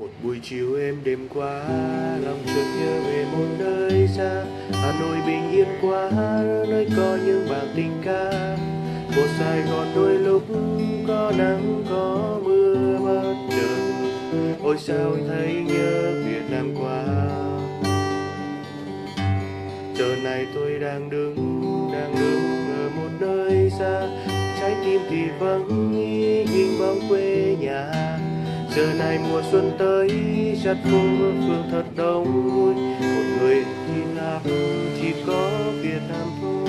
Một buổi chiều em đêm quá, lòng chợt nhớ về một nơi xa. Hà Nội bình yên quá, nơi có những bản tình ca. Một Sài Gòn đôi lúc có nắng có mưa bất chợt. Ôi sao anh thấy nhớ Việt Nam quá. Giờ này tôi đang đứng ở một nơi xa. Trái tim thì vẫn nhìn bóng quê nhà. Giờ này mùa xuân tới, rất phố phường thật đông vui. Một người thì làm, chỉ có Việt Nam thôi.